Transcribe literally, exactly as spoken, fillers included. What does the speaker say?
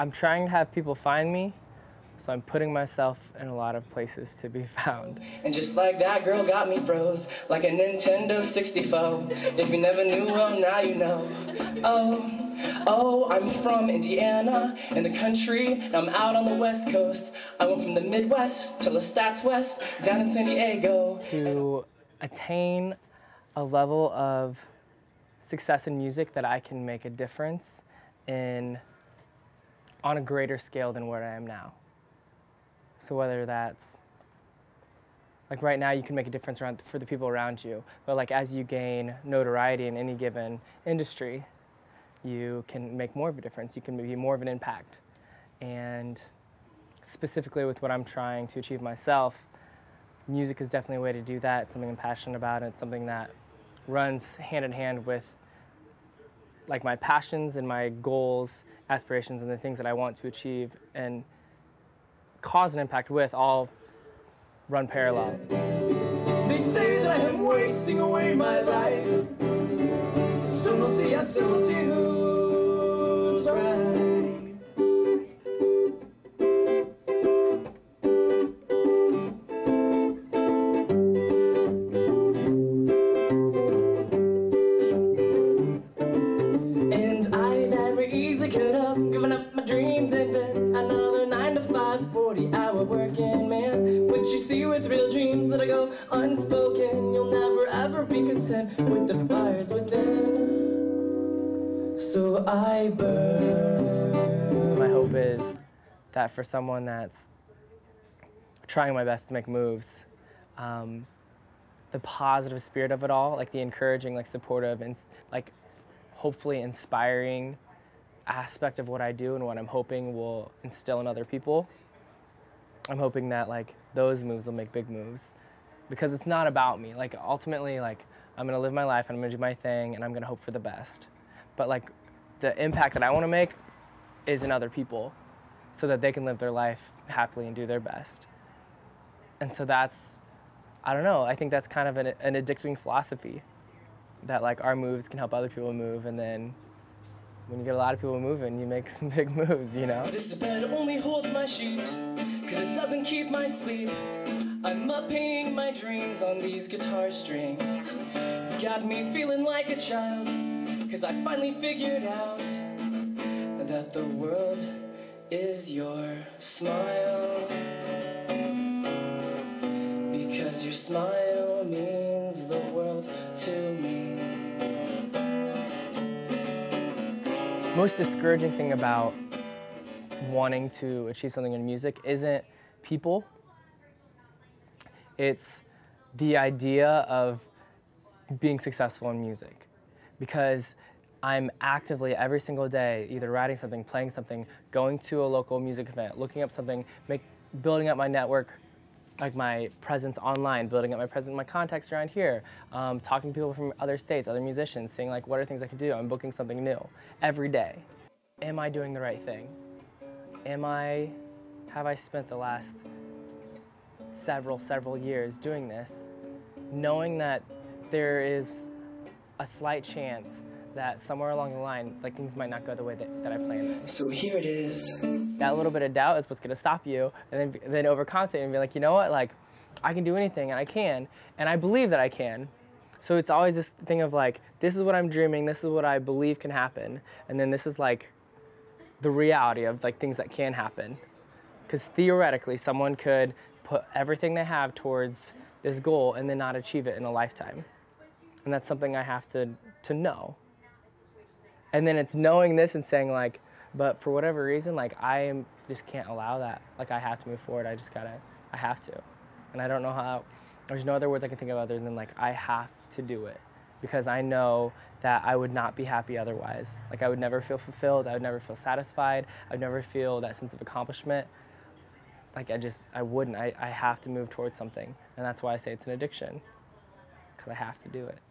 I'm trying to have people find me, so I'm putting myself in a lot of places to be found. And just like that, girl got me froze, like a Nintendo sixty-four. If you never knew, well, now you know. Oh, oh, I'm from Indiana, in the country, and I'm out on the West Coast. I went from the Midwest to Lestat's West, down in San Diego. To attain a level of success in music that I can make a difference in on a greater scale than where I am now. So whether that's, like right now you can make a difference around, for the people around you, but like as you gain notoriety in any given industry, you can make more of a difference, you can be more of an impact. And specifically with what I'm trying to achieve myself, music is definitely a way to do that. It's something I'm passionate about, and it's something that runs hand in hand with like my passions and my goals, aspirations, and the things that I want to achieve and cause an impact with all run parallel. They say that I am wasting away my life. Soon we'll see, yes, soon we'll see who's right. And I never easily could have given up my dreams and then another nine to five, forty hour working man. What you see with real dreams that I go unspoken, you'll never ever be content with the fires within. So I burn. My hope is that for someone that's trying my best to make moves, um, the positive spirit of it all, like the encouraging, like supportive, and like hopefully inspiring aspect of what I do and what I'm hoping will instill in other people. I'm hoping that like those moves will make big moves, because it's not about me. Like ultimately, like I'm gonna live my life and I'm gonna do my thing and I'm gonna hope for the best. But like the impact that I want to make is in other people, so that they can live their life happily and do their best. And so that's, I don't know. I think that's kind of an, an addicting philosophy, that like our moves can help other people move, and then when you get a lot of people moving, you make some big moves, you know? This bed only holds my sheets, cause it doesn't keep my sleep. I'm upping my dreams on these guitar strings. It's got me feeling like a child, cause I finally figured out that the world is your smile. Because your smile means the world to me. Most discouraging thing about wanting to achieve something in music isn't people. It's the idea of being successful in music. Because I'm actively every single day either writing something, playing something, going to a local music event, looking up something, make, building up my network, like my presence online, building up my presence, my contacts around here, um, talking to people from other states, other musicians, seeing like what are things I could do. I'm booking something new every day. Am I doing the right thing? Am I, have I spent the last several, several years doing this, knowing that there is a slight chance that somewhere along the line, like things might not go the way that, that I planned. So here it is. That little bit of doubt is what's gonna stop you, and then, then overcompensate and be like, you know what, like, I can do anything, and I can, and I believe that I can. So it's always this thing of like, this is what I'm dreaming, this is what I believe can happen, and then this is like the reality of like things that can happen. Because theoretically, someone could put everything they have towards this goal and then not achieve it in a lifetime. And that's something I have to, to know. And then it's knowing this and saying like, but for whatever reason, like I am, just can't allow that. Like I have to move forward. I just gotta, I have to. And I don't know how, there's no other words I can think of other than like, I have to do it. Because I know that I would not be happy otherwise. Like I would never feel fulfilled. I would never feel satisfied. I would never feel that sense of accomplishment. Like I just, I wouldn't. I, I have to move towards something. And that's why I say it's an addiction. Because I have to do it.